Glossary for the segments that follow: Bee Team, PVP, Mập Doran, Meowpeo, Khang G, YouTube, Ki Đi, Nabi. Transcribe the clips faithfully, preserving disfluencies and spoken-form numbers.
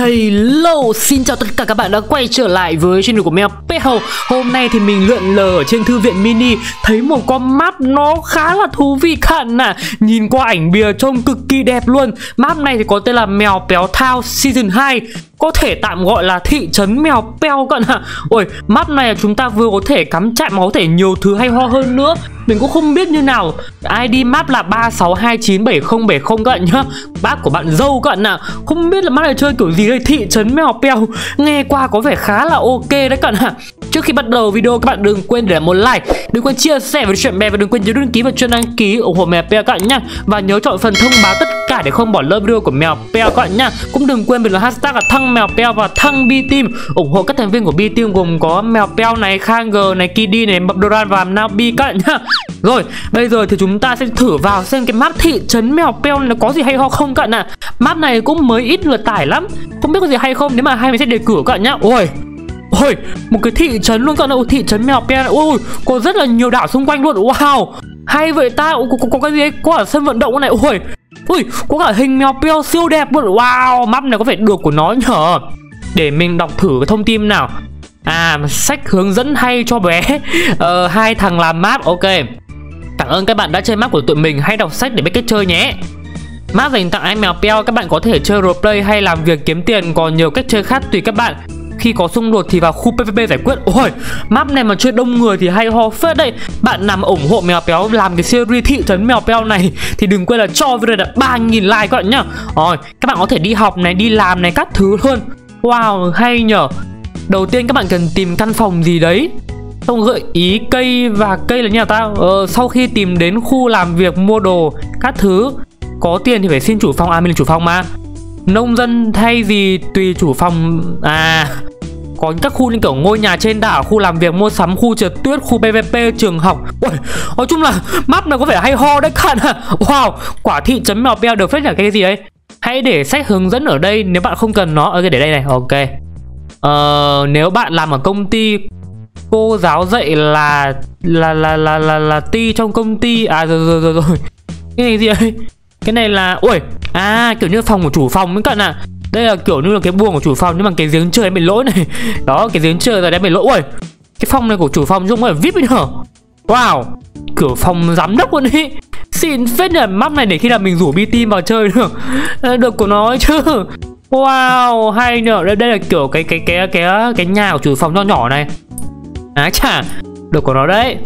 Hello, xin chào tất cả các bạn đã quay trở lại với channel của Meowpeo. Hôm nay thì mình lượn lờ ở trên thư viện mini, thấy một con map nó khá là thú vị khẩn à. Nhìn qua ảnh bìa trông cực kỳ đẹp luôn. Map này thì có tên là Meowpeo Town Season hai, có thể tạm gọi là thị trấn Meowpeo cận ạ. Ôi, map này chúng ta vừa có thể cắm trại mà có thể nhiều thứ hay ho hơn nữa. Mình cũng không biết như nào. i đê map là ba sáu hai chín bảy không bảy không các bạn nhá. Bác của bạn dâu các bạn ạ. Không biết là map này chơi kiểu gì đây. Thị trấn Meowpeo nghe qua có vẻ khá là ok đấy các bạn ạ. Trước khi bắt đầu video, các bạn đừng quên để lại một like, đừng quên chia sẻ với chuyện bè, và đừng quên nhấn đăng ký và chuông đăng ký ủng hộ Meowpeo các bạn nhá. Và nhớ chọn phần thông báo tất cả để không bỏ lỡ video của Meowpeo các bạn nhá. Cũng đừng quên bình luận hashtag là thăng Meowpeo và thăng Bee Team, ủng hộ các thành viên của Bee Team gồm có Meowpeo này, Khang G này, Ki Đi này, Mập Doran và Nabi các bạn nhá. Rồi, bây giờ thì chúng ta sẽ thử vào xem cái map thị trấn Meowpeo nó có gì hay ho không các bạn ạ. À. Map này cũng mới ít lượt tải lắm, không biết có gì hay không, nếu mà hay mình sẽ đề cử các bạn nhá. Ôi. Ôi, một cái thị trấn luôn các bạn ạ, thị trấn Meowpeo. Ôi, có rất là nhiều đảo xung quanh luôn. Wow. Hay vậy ta. Ôi, có, có cái gì ấy? Có ở sân vận động này. Ôi. Ui, có cả hình Meowpeo siêu đẹp luôn. Wow, map này có vẻ được của nó nhở. Để mình đọc thử cái thông tin nào. À, sách hướng dẫn hay cho bé. Ờ, hai thằng làm map, ok. Cảm ơn các bạn đã chơi map của tụi mình, hay đọc sách để biết cách chơi nhé. Map dành tặng ai Meowpeo, các bạn có thể chơi roleplay hay làm việc kiếm tiền, còn nhiều cách chơi khác tùy các bạn. Khi có xung đột thì vào khu pê vê pê giải quyết. Ôi, map này mà chơi đông người thì hay ho phết đấy. Bạn nằm ủng hộ Meowpeo làm cái series thị trấn Meowpeo này thì đừng quên là cho video là ba nghìn like các bạn nhá. Rồi, các bạn có thể đi học này, đi làm này, các thứ luôn. Wow, hay nhở. Đầu tiên các bạn cần tìm căn phòng gì đấy, xong gợi ý cây và cây là nhà tao. Ờ, sau khi tìm đến khu làm việc mua đồ các thứ, có tiền thì phải xin chủ phòng. À, mình là chủ phòng mà. Nông dân thay gì tùy chủ phòng. À, có các khu như kiểu ngôi nhà trên đảo, khu làm việc, mua sắm, khu trượt tuyết, khu pê vê pê, trường học. Ôi, nói chung là map này có vẻ hay ho đấy các bạn. Wow, quả thị trấn Meowpeo được phép là cái gì đấy. Hãy để sách hướng dẫn ở đây nếu bạn không cần nó. Ở cái để đây này, ok. Ờ, nếu bạn làm ở công ty, cô giáo dạy là là là là là, là ti trong công ty. À, rồi rồi rồi rồi. Cái này gì ấy? Cái này là ui, à kiểu như phòng của chủ phòng ấy các bạn ạ. À. Đây là kiểu như là cái buồng của chủ phòng, nhưng mà cái giếng trời em bị lỗi này. Đó, cái giếng trời rồi đấy bị lỗi. Ui, cái phòng này của chủ phòng trông có vẻ víp ấy hả? Wow, kiểu phòng giám đốc luôn ấy. Xịn phết nhỉ, map này để khi nào mình rủ Bee Team vào chơi được. Được của nó chứ. Wow, hay nhở. Đây, đây là kiểu cái cái cái cái cái nhà của chủ phòng nhỏ nhỏ này. Á chà, được của nó đấy.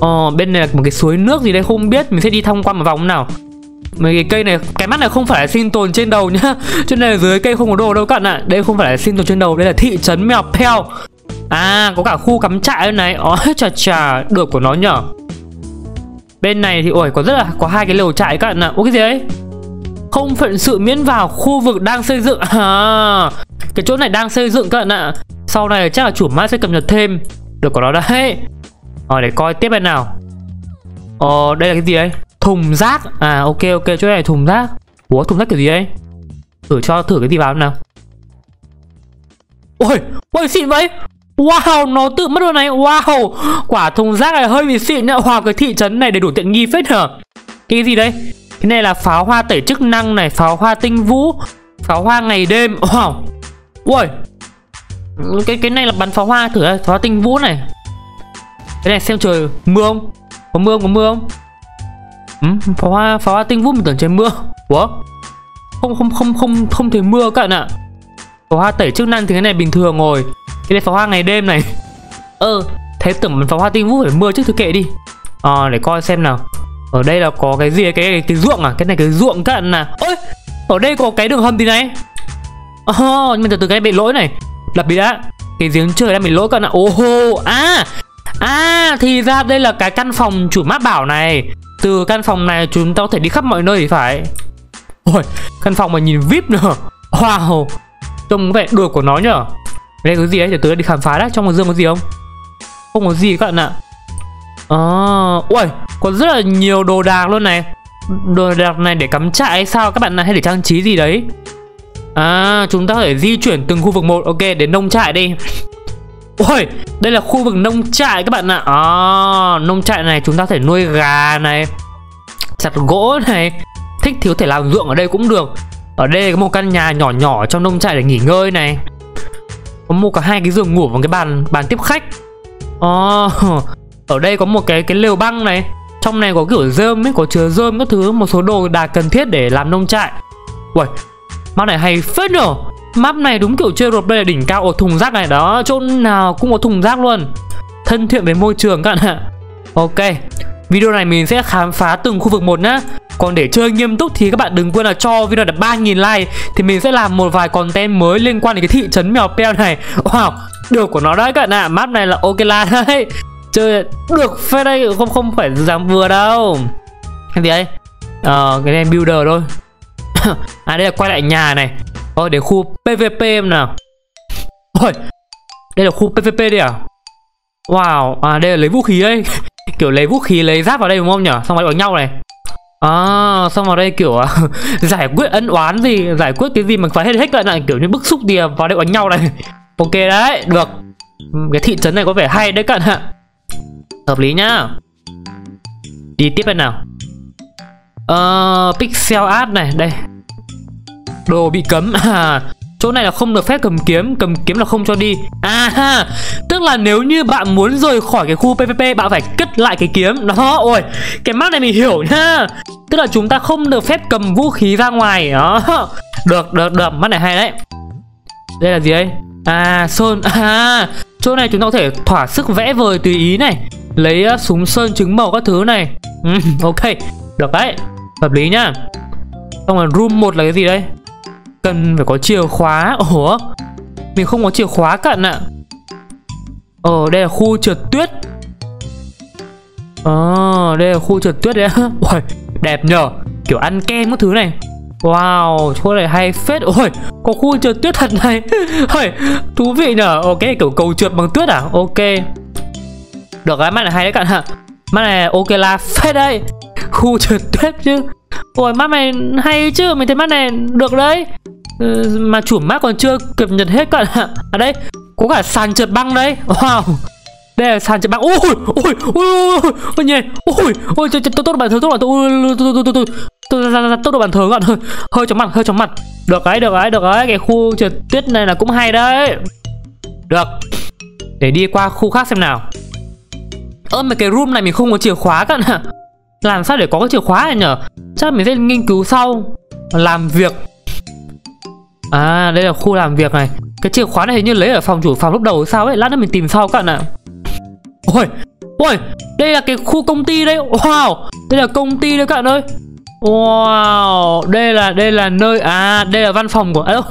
Ờ, bên này là một cái suối nước gì đây không biết, mình sẽ đi tham quan một vòng nào. Mấy cái cây này, cái mắt này không phải là sinh tồn trên đầu nhá. Trên này dưới cây không có đồ đâu các bạn ạ. À. Đây không phải là sinh tồn trên đầu, đây là thị trấn Meowpeo. À, có cả khu cắm trại ở này. Ó chà chà, được của nó nhở. Bên này thì ôi có rất là có hai cái lều trại các bạn ạ. À. Ủa cái gì đấy? Không phận sự miễn vào khu vực đang xây dựng. À, cái chỗ này đang xây dựng các bạn ạ. À. Sau này chắc là chủ map sẽ cập nhật thêm. Được của nó đấy. Rồi để coi tiếp bên nào. Ờ, đây là cái gì đấy? Thùng rác. À, ok ok, chỗ này thùng rác. Ủa, thùng rác kiểu gì đấy? Thử cho thử cái gì vào nào. Ôi, ôi xịn vậy. Wow, nó tự mất luôn này. Wow, quả thùng rác này hơi bị xịn nhá. Wow, cái thị trấn này đầy đủ tiện nghi phết hả. Cái gì đấy? Cái này là pháo hoa tẩy chức năng này, pháo hoa tinh vũ, pháo hoa ngày đêm. Wow. Ui, cái cái này là bắn pháo hoa thử đây, pháo hoa tinh vũ này. Cái này xem trời mưa không? Có mưa không? Có mưa không? Ừ, pháo hoa pháo hoa tinh vũ mình tưởng trời mưa. Ủa? Không không không không không thấy mưa các bạn ạ. Pháo hoa tẩy chức năng thì cái này bình thường rồi. Cái này pháo hoa ngày đêm này. Ờ, thế tưởng bắn pháo hoa tinh vũ phải mưa chứ, thứ kệ đi. Ờ, à, để coi xem nào. Ở đây là có cái gì, cái, cái cái ruộng à? Cái này cái ruộng các bạn à. Ôi, ở đây có cái đường hầm gì này. Ồ, oh, nhưng mà từ từ cái bị lỗi này. Lập bị đã. Cái giếng trời đang bị lỗi các bạn ạ. Ô hô, à. À, thì ra đây là cái căn phòng chủ map bảo này. Từ căn phòng này chúng ta có thể đi khắp mọi nơi thì phải. Ôi, căn phòng mà nhìn víp nữa. Wow, trông vẻ được của nó nhở. Đây có gì đấy, để tớ đi khám phá đã. Trong một dương có gì không? Không có gì các bạn ạ. Ờ, à, ui, có rất là nhiều đồ đạc luôn này. Đồ đạc này để cắm trại hay sao các bạn này, hay để trang trí gì đấy. À, chúng ta có thể di chuyển từng khu vực một. Ok, đến nông trại đi. Ôi, đây là khu vực nông trại các bạn ạ. À, nông trại này chúng ta có thể nuôi gà này, chặt gỗ này. Thích thiếu thể làm ruộng ở đây cũng được. Ở đây có một căn nhà nhỏ nhỏ trong nông trại để nghỉ ngơi này. Có một cả hai cái giường ngủ và cái bàn bàn tiếp khách. Oh, ở đây có một cái cái lều băng này. Trong này có kiểu rơm ấy, có chứa rơm các thứ, một số đồ đạc cần thiết để làm nông trại. Uầy, map này hay phết nhở. Map này đúng kiểu chơi roleplay là đỉnh cao. Ở thùng rác này đó, chỗ nào cũng có thùng rác luôn. Thân thiện với môi trường các bạn ạ. Ok, video này mình sẽ khám phá từng khu vực một nhá. Còn để chơi nghiêm túc thì các bạn đừng quên là cho video đạt ba nghìn like thì mình sẽ làm một vài content mới liên quan đến cái thị trấn Meowpeo này. Wow, được của nó đấy các bạn ạ. Map này là ok là đấy. Chơi được phê đây, không không phải dám vừa đâu. Cái gì đấy? Ờ, cái này builder thôi. À, đây là quay lại nhà này. Thôi để khu PvP em nào. Ôi, đây là khu PvP đi à? Wow, à đây là lấy vũ khí ấy. Kiểu lấy vũ khí, lấy giáp vào đây đúng không nhỉ? Xong rồi đánh nhau này. À, xong vào đây kiểu giải quyết ân oán gì, giải quyết cái gì mà phải hết hết lại này, kiểu như bức xúc thì vào đây đánh nhau này. Ok đấy, được. Cái thị trấn này có vẻ hay đấy các bạn ạ. Hợp lý nhá. Đi tiếp đây nào. Ờ, pixel art này, đây. Đồ bị cấm à. Chỗ này là không được phép cầm kiếm. Cầm kiếm là không cho đi. À ha. Tức là nếu như bạn muốn rời khỏi cái khu PvP, bạn phải cất lại cái kiếm. Đó, ôi, cái map này mình hiểu nha. Tức là chúng ta không được phép cầm vũ khí ra ngoài. Đó. Được, được, được, map này hay đấy. Đây là gì đây? À, sơn. À, chỗ này chúng ta có thể thỏa sức vẽ vời tùy ý này. Lấy uh, súng sơn trứng màu các thứ này. Ừ, ok, được đấy. Hợp lý nhá. Xong rồi room một là cái gì đây? Cần phải có chìa khóa. Ủa, mình không có chìa khóa cận ạ. Ờ, đây là khu trượt tuyết. Ờ, đây là khu trượt tuyết đấy. Ôi, đẹp nhở. Kiểu ăn kem các thứ này. Wow, chỗ này hay phết. Ôi, có khu trượt tuyết thật này. Ôi, thú vị nhở. Ok, kiểu cầu trượt bằng tuyết à. Ok, được đấy, mắt này hay đấy cận ạ. Mắt này ok là phết đấy. Khu trượt tuyết chứ. Ôi, mắt này hay chứ. Mình thấy mắt này được đấy. Ừ, mà chủ mắt còn chưa cập nhật hết các bạn ạ. À đây, có cả sàn trượt băng đấy. Wow, đây là sàn trượt băng. Ôi, ôi, ôi, ôi nhỉ. Ôi, ôi, tốt độ bàn thờ, tốt độ bàn thờ, tốt độ bàn thờ các bạn. Hơi chóng mặt, hơi chóng mặt. Được đấy, được đấy, được đấy. Cái khu trượt tuyết này là cũng hay đấy. Được. Để đi qua khu khác xem nào. Ơ, mà cái room này mình không có chìa khóa các bạn ạ. Làm sao để có cái chìa khóa này nhở? Chắc mình sẽ nghiên cứu sau. Làm việc. À, đây là khu làm việc này. Cái chìa khóa này hình như lấy ở phòng chủ phòng lúc đầu sao ấy. Lát nữa mình tìm sau các bạn ạ. Ôi, ôi, đây là cái khu công ty đây. Wow, đây là công ty đấy các bạn ơi. Wow, đây là đây là nơi. À, đây là văn phòng của. À, đâu?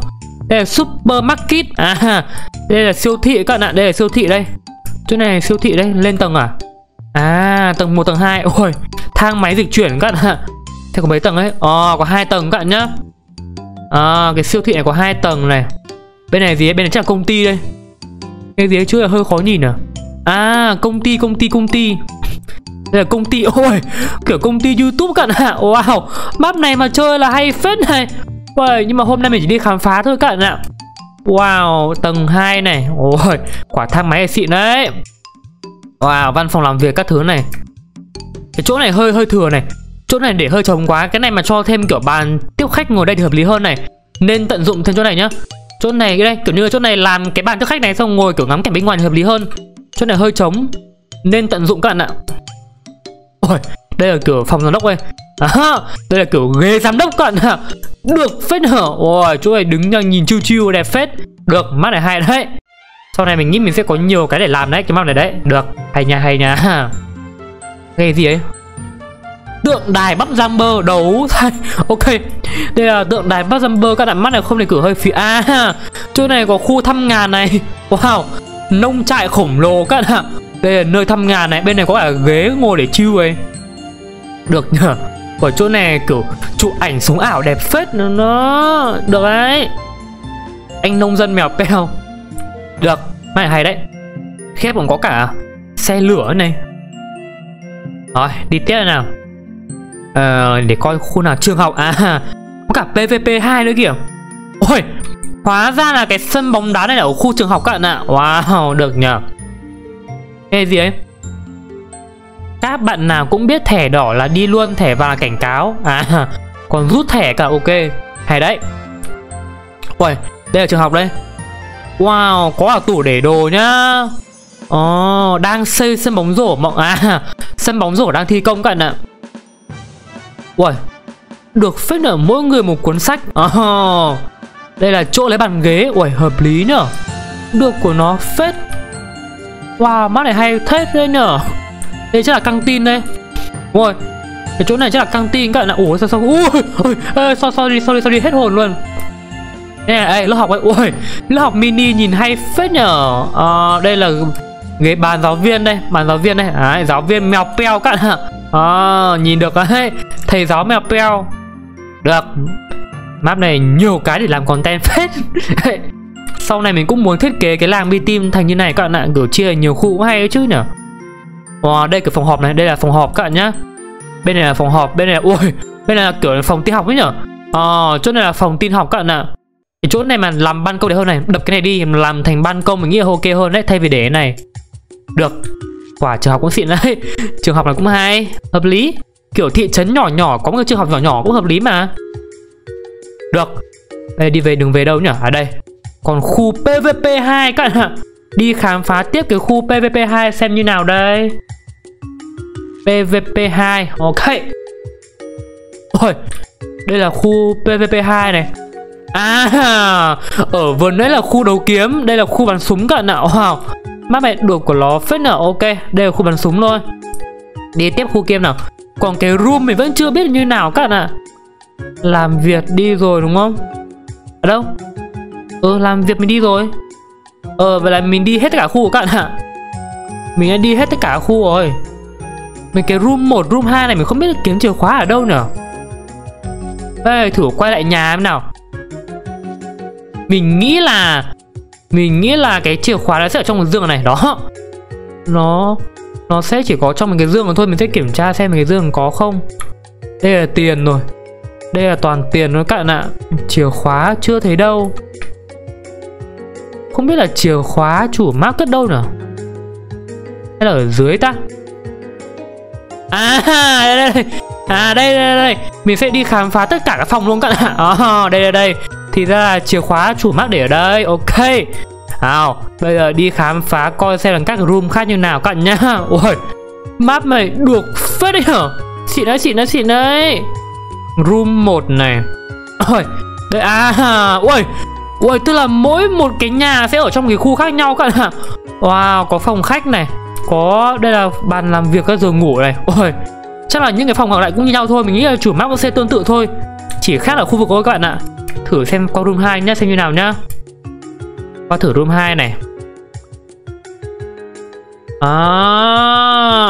Đây là supermarket. À, đây là siêu thị các bạn ạ. Đây là siêu thị đây. Chỗ này là siêu thị đây. Lên tầng à? À, tầng một, tầng hai. Ôi, thang máy dịch chuyển các bạn ạ. Thế có mấy tầng ấy? Ồ, oh, có hai tầng các bạn nhá. À, cái siêu thị này có hai tầng này. Bên này gì ấy? Bên này chắc là công ty đây. Cái gì ấy chứ, là hơi khó nhìn à. À, công ty, công ty, công ty. Đây là công ty. Ôi, kiểu công ty YouTube các bạn ạ. Wow, map này mà chơi là hay phết này. Ôi, nhưng mà hôm nay mình chỉ đi khám phá thôi các bạn ạ. Wow, tầng hai này. Ôi, quả thang máy này xịn đấy. Wow, văn phòng làm việc các thứ này. Cái chỗ này hơi hơi thừa này. Chỗ này để hơi trống quá. Cái này mà cho thêm kiểu bàn tiếp khách ngồi đây thì hợp lý hơn này. Nên tận dụng thêm chỗ này nhá. Chỗ này đây, kiểu như chỗ này làm cái bàn tiếp khách này, xong ngồi kiểu ngắm cảnh bên ngoài thì hợp lý hơn. Chỗ này hơi trống nên tận dụng các bạn ạ. Ôi, đây là kiểu phòng giám đốc đây. À, đây là kiểu ghế giám đốc các bạn ạ. Được phết hở. Ôi, chỗ này đứng nhìn chiêu chiêu đẹp phết. Được, map này hay đấy. Sau này mình nghĩ mình sẽ có nhiều cái để làm đấy. Cái map này đấy, được, hay nha, hay nha. Cái gì ấy? Tượng đài bắt Jumper đấu. Ok, đây là tượng đài bắt Jumper. Các bạn mắt này không thể cử hơi phía. À, chỗ này có khu thăm ngàn này. Wow, nông trại khổng lồ các bạn ạ. Đây là nơi thăm ngàn này. Bên này có cả ghế ngồi để chill ấy. Được nhờ. Ở chỗ này kiểu chụp ảnh sống ảo đẹp phết nó. Được đấy. Anh nông dân Meowpeo. Được, mày hay đấy. Khép còn có cả xe lửa này. Rồi, đi tiếp nào. Ờ, để coi khu nào trường học. À, có cả PvP hai nữa kìa. Ôi, hóa ra là cái sân bóng đá này là ở khu trường học các bạn ạ. Wow, được nhờ. Cái gì ấy? Các bạn nào cũng biết thẻ đỏ là đi luôn, thẻ vàng là cảnh cáo. À, còn rút thẻ cả. Ok, Hay đấy. Uầy, đây là trường học đây. Wow, có cả tủ để đồ nhá. Ồ, oh, đang xây sân bóng rổ mộng. À, sân bóng rổ đang thi công cận ạ. Uầy, được phép ở mỗi người một cuốn sách. Oh, đây là chỗ lấy bàn ghế. Uầy, hợp lý nhở. Được của nó phết. Wow, map này hay thế đấy nhở. Đây chắc là căng tin đây. Uầy, cái chỗ này chắc là căng tin cận ạ. Ủa sao sao. Ui, ui, ê, sao sao đi, sao đi, sao đi, hết hồn luôn. Nè, đây, lớp học ấy, ui, lớp học mini nhìn hay phết nhở. À, đây là ghế bàn giáo viên đây, bàn giáo viên đây, à, giáo viên Meowpeo các bạn. À, nhìn được đấy, thầy giáo Meowpeo. Được, map này nhiều cái để làm content phết. Sau này mình cũng muốn thiết kế cái làng Bee Team thành như này các bạn ạ, kiểu chia nhiều khu cũng hay đấy chứ nhở. Wow, đây cái phòng họp này, đây là phòng họp các bạn nhá. Bên này là phòng họp, bên này là, ui, bên này là kiểu phòng tin học ấy nhở. À, chỗ này là phòng tin học các bạn ạ. Cái chỗ này mà làm ban công để hơn này, đập cái này đi làm thành ban công mình nghĩ là ok hơn đấy, thay vì để cái này. Được, quả trường học cũng xịn đấy. Trường học này cũng hay, hợp lý. Kiểu thị trấn nhỏ nhỏ có một trường học nhỏ nhỏ cũng hợp lý mà. Được. Đây đi về đường về đâu nhỉ? À đây. Còn khu PVP hai các bạn ạ. Đi khám phá tiếp cái khu PVP hai xem như nào đây. PVP hai, ok. Ôi, đây là khu PVP hai này. À, ở vườn đấy là khu đấu kiếm, đây là khu bắn súng cả nào. Wow, map này được của nó phết nào. Ok, đây là khu bắn súng thôi. Đi tiếp khu game nào. Còn cái room mình vẫn chưa biết như nào các bạn ạ. Làm việc đi rồi đúng không? Ở đâu? Ừ, làm việc mình đi rồi. Ờ, vậy là mình đi hết tất cả khu các bạn ạ. Mình đã đi hết tất cả khu rồi. Mình cái room một, room hai này mình không biết kiếm chìa khóa ở đâu nữa. Ê, thử quay lại nhà em nào. Mình nghĩ là Mình nghĩ là cái chìa khóa nó sẽ ở trong một giường này. Đó, Nó Nó sẽ chỉ có trong một cái giường mà thôi. Mình sẽ kiểm tra xem cái giường có không. Đây là tiền rồi. Đây là toàn tiền rồi các bạn ạ. Chìa khóa chưa thấy đâu. Không biết là chìa khóa chủ map cất đâu nữa. Hay là ở dưới ta. À đây đây đây. À đây đây đây. Mình sẽ đi khám phá tất cả các phòng luôn các bạn ạ. À, đây đây đây. Thì ra là chìa khóa chủ map để ở đây. Ok. Nào, bây giờ đi khám phá coi xem là các room khác như nào các bạn nhá. Ôi, map này được phết đấy hả? Xịn đấy, xịn đấy, xịn đấy. Room một này. Ôi, đây à. Ôi, ôi, tức là mỗi một cái nhà sẽ ở trong cái khu khác nhau các bạn ạ. Wow, có phòng khách này. Có, đây là bàn làm việc, các giường ngủ này. Ôi, chắc là những cái phòng còn lại cũng như nhau thôi. Mình nghĩ là chủ map cũng sẽ tương tự thôi. Chỉ khác ở khu vực thôi các bạn ạ. Thử xem qua room hai nhá, xem như nào nhá. Qua thử room hai này. À,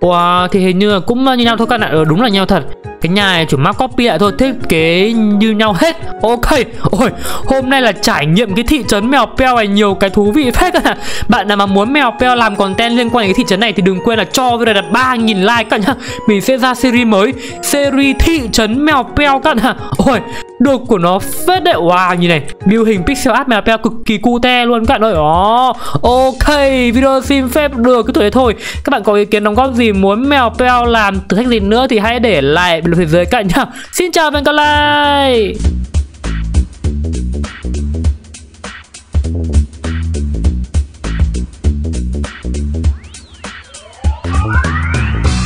wow, thì hình như là cũng như nhau thôi các bạn ạ. Đúng là nhau thật. Cái nhà này chủ map copy lại thôi, thiết kế như nhau hết. Ok, ôi, hôm nay là trải nghiệm cái thị trấn Meowpeo này nhiều cái thú vị phết các bạn. Bạn nào mà muốn Meowpeo làm content liên quan đến cái thị trấn này thì đừng quên là cho video đặt ba nghìn like các nhá. Mình sẽ ra series mới, series thị trấn Meowpeo các bạn. Ôi, đồ của nó phết đấy. Wow, nhìn này, biểu hình pixel art Meowpeo cực kỳ cute luôn các bạn ơi. Đó. Ok, video xin phép được cái tuổi đấy thôi. Các bạn có ý kiến đóng góp gì muốn Meowpeo làm thử thách gì nữa thì hãy để lại bên phía dưới các bạn nhá. Xin chào và hẹn gặp lại.